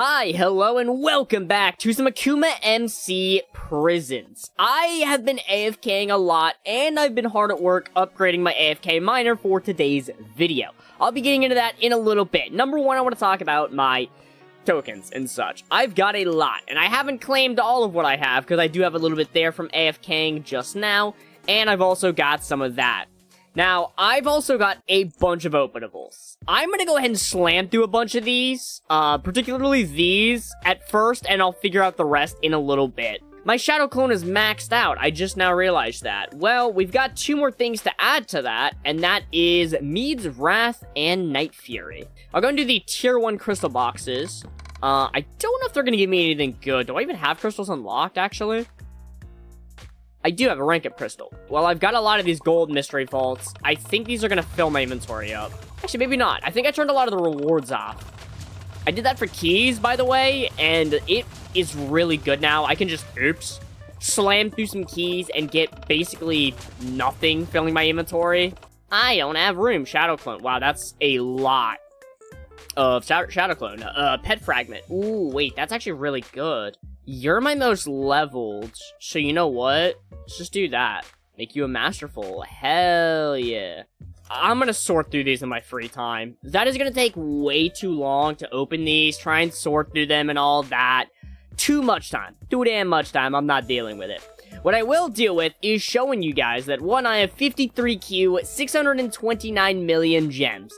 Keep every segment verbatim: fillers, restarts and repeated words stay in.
Hi, hello, and welcome back to some Akuma M C Prisons. I have been AFKing a lot, and I've been hard at work upgrading my A F K miner for today's video. I'll be getting into that in a little bit. Number one, I want to talk about my tokens and such. I've got a lot, and I haven't claimed all of what I have, because I do have a little bit there from AFKing just now, and I've also got some of that. Now, I've also got a bunch of openables. I'm gonna go ahead and slam through a bunch of these, uh, particularly these at first, and I'll figure out the rest in a little bit. My Shadow Clone is maxed out, I just now realized that. Well, we've got two more things to add to that, and that is Mead's Wrath and Night Fury. I'll go and do the tier one crystal boxes. Uh, I don't know if they're gonna give me anything good. Do I even have crystals unlocked, actually? I do have a rank up crystal. Well, I've got a lot of these gold mystery vaults. I think these are gonna fill my inventory up. Actually, maybe not. I think I turned a lot of the rewards off. I did that for keys, by the way, and it is really good now. I can just, oops, slam through some keys and get basically nothing filling my inventory. I don't have room. Shadow Clone. Wow, that's a lot of Shadow Clone. Uh, Pet Fragment. Ooh, wait, that's actually really good. You're my most leveled, so you know what? Let's just do that. Make you a masterful. Hell yeah. I'm gonna sort through these in my free time. That is gonna take way too long to open these, try and sort through them and all that. Too much time. Too damn much time. I'm not dealing with it. What I will deal with is showing you guys that, one, I have fifty-three Q, six hundred twenty-nine million gems.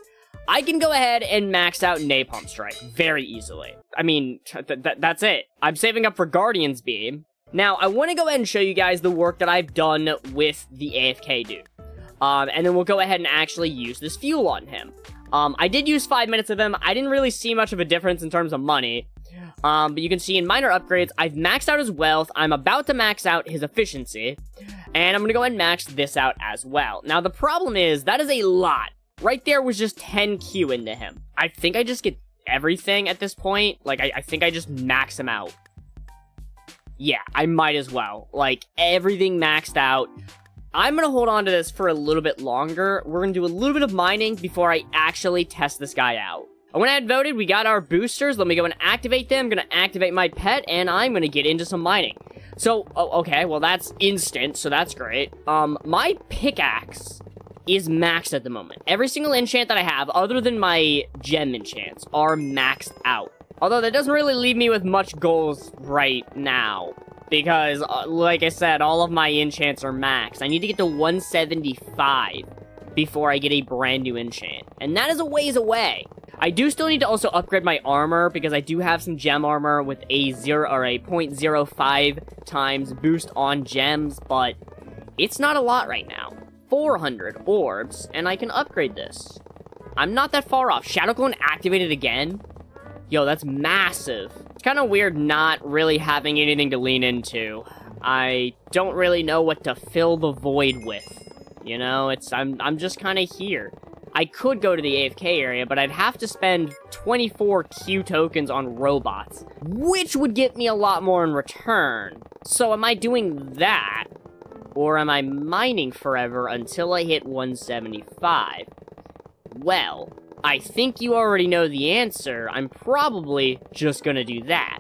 I can go ahead and max out Napalm Strike very easily. I mean, th th that's it. I'm saving up for Guardian's Beam. Now, I want to go ahead and show you guys the work that I've done with the A F K dude. Um, and then we'll go ahead and actually use this fuel on him. Um, I did use five minutes of him. I didn't really see much of a difference in terms of money. Um, but you can see in minor upgrades, I've maxed out his wealth. I'm about to max out his efficiency. And I'm going to go ahead and max this out as well. Now, the problem is, that is a lot. Right there was just ten Q into him. I think I just get everything at this point. Like, I, I think I just max him out. Yeah, I might as well. Like, everything maxed out. I'm going to hold on to this for a little bit longer. We're going to do a little bit of mining before I actually test this guy out. I went ahead and voted. We got our boosters. Let me go and activate them. I'm going to activate my pet, and I'm going to get into some mining. So, oh, okay, well, that's instant, so that's great. Um, my pickaxe is maxed at the moment. Every single enchant that I have, other than my gem enchants, are maxed out. Although that doesn't really leave me with much goals right now, because, uh, like I said, all of my enchants are maxed. I need to get to one seventy-five before I get a brand new enchant, and that is a ways away. I do still need to also upgrade my armor, because I do have some gem armor with a zero or a point zero five times boost on gems, but it's not a lot right now. four hundred orbs, and I can upgrade this. I'm not that far off. Shadow Clone activated again? Yo, that's massive. It's kind of weird not really having anything to lean into. I don't really know what to fill the void with. You know, it's I'm, I'm just kind of here. I could go to the A F K area, but I'd have to spend twenty-four Q tokens on robots, which would get me a lot more in return. So am I doing that? Or am I mining forever until I hit one seventy-five? Well, I think you already know the answer. I'm probably just gonna do that.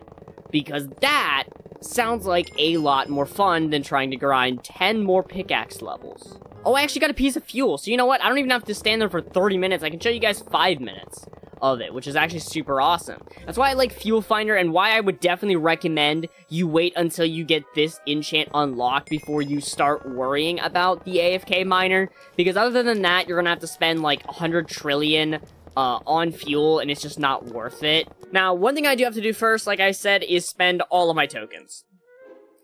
Because that sounds like a lot more fun than trying to grind ten more pickaxe levels. Oh, I actually got a piece of fuel, so you know what? I don't even have to stand there for thirty minutes. I can show you guys five minutes of it, which is actually super awesome. That's why I like Fuel Finder, and why I would definitely recommend you wait until you get this enchant unlocked before you start worrying about the A F K miner, because other than that, you're gonna have to spend like one hundred trillion uh, on fuel, and it's just not worth it. Now, one thing I do have to do first, like I said, is spend all of my tokens.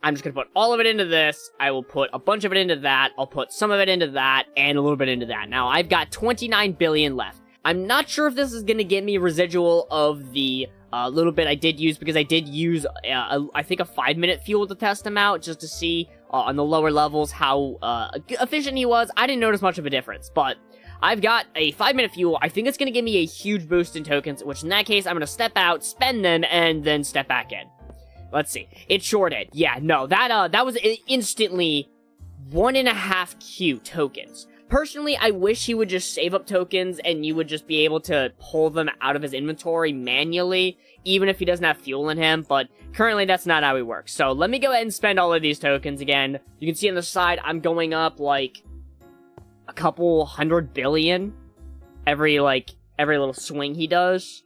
I'm just gonna put all of it into this. I will put a bunch of it into that. I'll put some of it into that, and a little bit into that. Now, I've got twenty-nine billion left. I'm not sure if this is going to give me residual of the uh, little bit I did use, because I did use, uh, a, I think, a five minute fuel to test him out, just to see uh, on the lower levels how uh, efficient he was. I didn't notice much of a difference, but I've got a five minute fuel. I think it's going to give me a huge boost in tokens, which in that case, I'm going to step out, spend them, and then step back in. Let's see. It shorted. Yeah, no, that, uh, that was instantly one and a half Q tokens. Personally, I wish he would just save up tokens and you would just be able to pull them out of his inventory manually. even if he doesn't have fuel in him, but currently that's not how he works. So let me go ahead and spend all of these tokens again. You can see on the side, I'm going up like a couple hundred billion every like every little swing he does,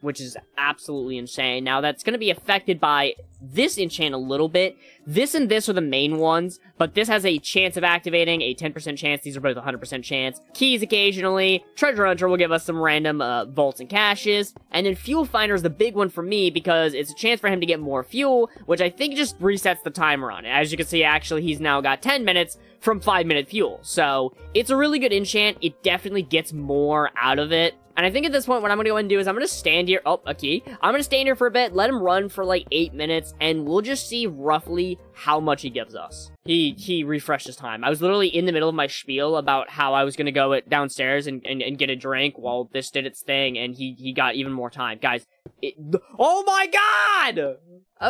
which is absolutely insane. Now that's going to be affected by this enchant a little bit. This and this are the main ones, but this has a chance of activating, a ten percent chance. These are both one hundred percent chance. Keys occasionally. Treasure Hunter will give us some random uh, vaults and caches. And then Fuel Finder is the big one for me because it's a chance for him to get more fuel, which I think just resets the timer on it. As you can see, actually, he's now got ten minutes from five minute fuel. So it's a really good enchant. It definitely gets more out of it. And I think at this point, what I'm going to go and do is I'm going to stand here. Oh, a key. I'm going to stand here for a bit, let him run for like eight minutes, and we'll just see roughly how much he gives us. He he refreshed his time. I was literally in the middle of my spiel about how I was going to go at, downstairs and, and, and get a drink while this did its thing, and he, he got even more time. Guys, it, oh my god!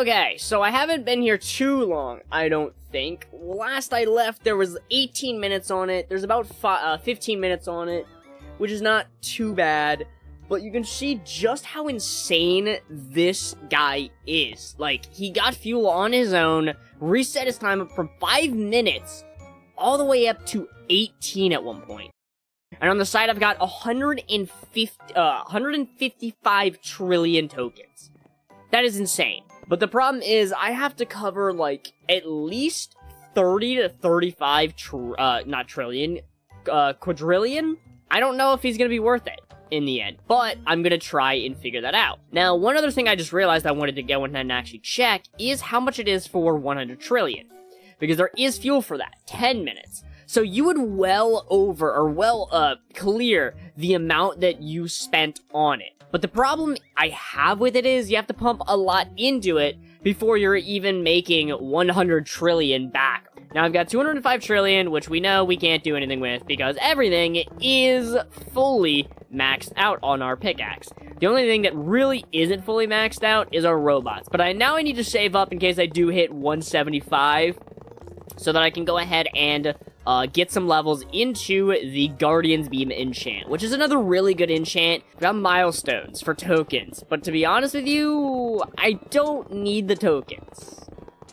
Okay, so I haven't been here too long, I don't think. Last I left, there was eighteen minutes on it. There's about uh, fifteen minutes on it, which is not too bad, but you can see just how insane this guy is. Like, he got fuel on his own, reset his time up from five minutes all the way up to eighteen at one point. And on the side, I've got one hundred fifty, uh, one hundred fifty-five trillion tokens. That is insane. But the problem is, I have to cover, like, at least thirty to thirty-five, tr uh, not trillion, uh, quadrillion? I don't know if he's going to be worth it in the end, but I'm going to try and figure that out. Now, one other thing I just realized I wanted to go ahead and actually check is how much it is for one hundred trillion, because there is fuel for that, ten minutes. So you would well over, or well uh, clear the amount that you spent on it. But the problem I have with it is you have to pump a lot into it before you're even making one hundred trillion back. Now I've got two hundred five trillion, which we know we can't do anything with because everything is fully maxed out on our pickaxe. The only thing that really isn't fully maxed out is our robots. But I now I need to save up in case I do hit one seventy-five so that I can go ahead and uh, get some levels into the Guardian's Beam enchant, which is another really good enchant. I've got milestones for tokens, but to be honest with you, I don't need the tokens.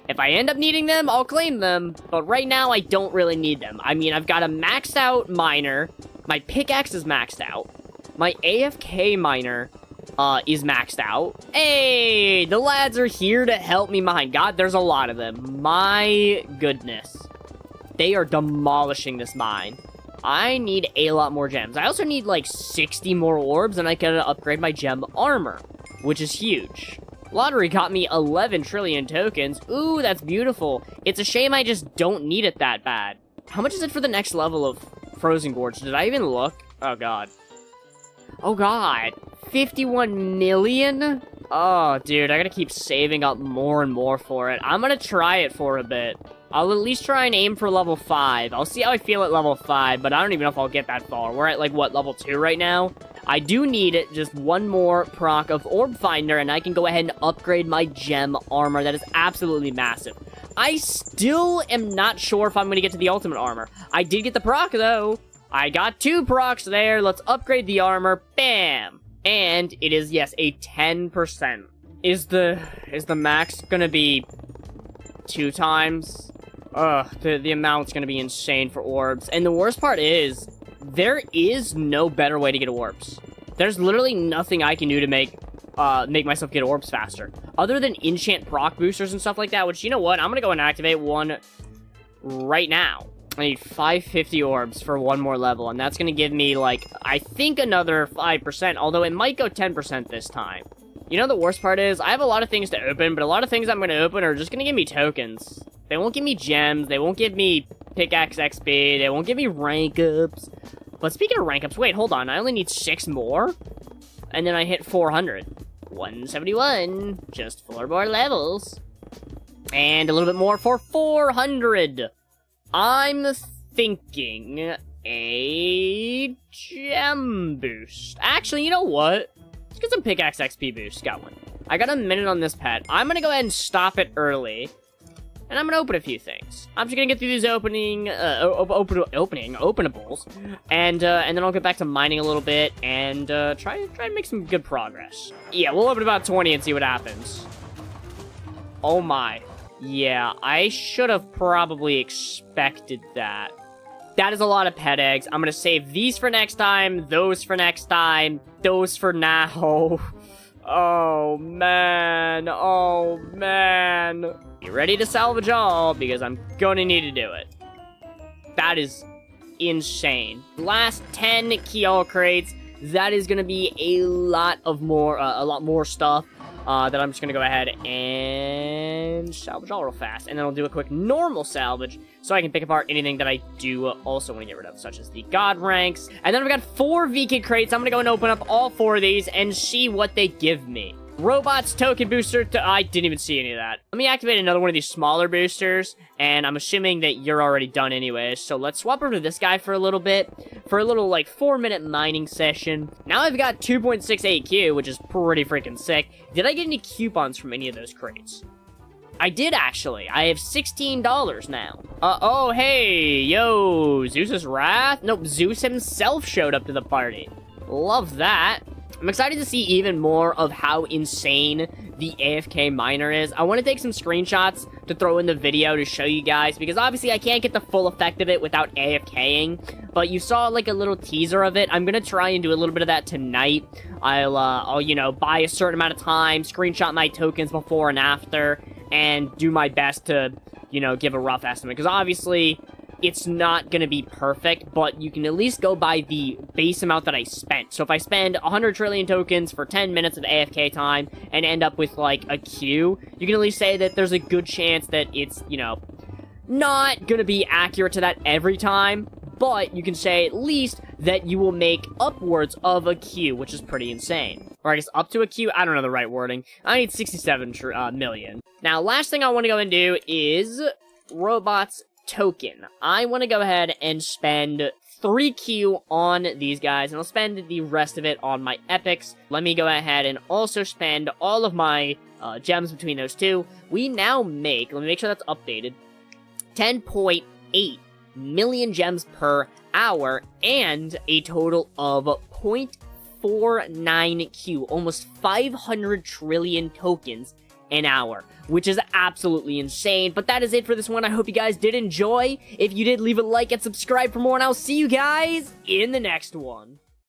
If I end up needing them, I'll claim them, but right now I don't really need them. I mean, I've got a maxed out miner, my pickaxe is maxed out, my A F K miner uh, is maxed out. Hey, the lads are here to help me mine. God, there's a lot of them. My goodness. They are demolishing this mine. I need a lot more gems. I also need like sixty more orbs, and I can upgrade my gem armor, which is huge. Lottery got me eleven trillion tokens. Ooh, that's beautiful. It's a shame I just don't need it that bad. How much is it for the next level of Frozen Gorge? Did I even look? Oh, God. Oh, God. fifty-one million? Oh, dude, I gotta keep saving up more and more for it. I'm gonna try it for a bit. I'll at least try and aim for level five. I'll see how I feel at level five, but I don't even know if I'll get that far. We're at, like, what, level two right now? I do need just one more proc of Orb Finder, and I can go ahead and upgrade my gem armor. That is absolutely massive. I still am not sure if I'm going to get to the ultimate armor. I did get the proc, though. I got two procs there. Let's upgrade the armor. Bam! And it is, yes, a ten percent. Is the is the max going to be two times? Ugh, the, the amount's going to be insane for orbs. And the worst part is, there is no better way to get orbs. There's literally nothing I can do to make uh, make myself get orbs faster, other than enchant proc boosters and stuff like that, which, you know what, I'm going to go and activate one right now. I need five hundred fifty orbs for one more level, and that's going to give me, like, I think another five percent, although it might go ten percent this time. You know the worst part is, I have a lot of things to open, but a lot of things I'm going to open are just going to give me tokens. They won't give me gems, they won't give me pickaxe X P, they won't give me rank ups. But speaking of rank ups, wait, hold on, I only need six more? And then I hit four hundred. one seventy-one, just four more levels. And a little bit more for four hundred. I'm thinking a gem boost. Actually, you know what? Let's get some pickaxe X P boost, got one. I got a minute on this pet. I'm gonna go ahead and stop it early. and I'm gonna open a few things. I'm just gonna get through these opening, uh, open, opening, openables, and uh, and then I'll get back to mining a little bit and uh, try try to make some good progress. Yeah, we'll open about twenty and see what happens. Oh my. Yeah, I should have probably expected that. That is a lot of pet eggs. I'm gonna save these for next time, those for next time, those for now. Oh, man. Oh, man. Be ready to salvage all, because I'm gonna need to do it. That is insane. Last ten Kial crates. That is gonna be a lot of more, uh, a lot more stuff. Uh, that I'm just gonna go ahead and salvage all real fast, and then I'll do a quick normal salvage so I can pick apart anything that I do also want to get rid of, such as the god ranks. And then I've got four V-Kid crates. I'm gonna go and open up all four of these and see what they give me. Robots, token booster, to I didn't even see any of that. Let me activate another one of these smaller boosters, and I'm assuming that you're already done anyways, so let's swap over to this guy for a little bit, for a little, like, four-minute mining session. Now I've got two point six A Q, which is pretty freaking sick. Did I get any coupons from any of those crates? I did, actually. I have sixteen dollars now. Uh, oh, hey, yo, Zeus's Wrath? Nope, Zeus himself showed up to the party. Love that. I'm excited to see even more of how insane the A F K miner is. I want to take some screenshots to throw in the video to show you guys, because obviously I can't get the full effect of it without AFKing, but you saw like a little teaser of it. I'm going to try and do a little bit of that tonight. I'll, uh, I'll, you know, buy a certain amount of time, screenshot my tokens before and after, and do my best to, you know, give a rough estimate, because obviously it's not going to be perfect, but you can at least go by the base amount that I spent. So if I spend one hundred trillion tokens for ten minutes of A F K time and end up with, like, a queue, you can at least say that there's a good chance that it's, you know, not going to be accurate to that every time, but you can say at least that you will make upwards of a queue, which is pretty insane. Or I guess up to a queue, I don't know the right wording. I need sixty-seven tr uh, million. Now, last thing I want to go and do is robots token. I want to go ahead and spend three Q on these guys, and I'll spend the rest of it on my epics. Let me go ahead and also spend all of my uh, gems between those two. We now make, let me make sure that's updated, ten point eight million gems per hour, and a total of zero point four nine Q, almost five hundred trillion tokens an hour, which is absolutely insane. But that is it for this one. I hope you guys did enjoy. If you did, leave a like and subscribe for more, and I'll see you guys in the next one.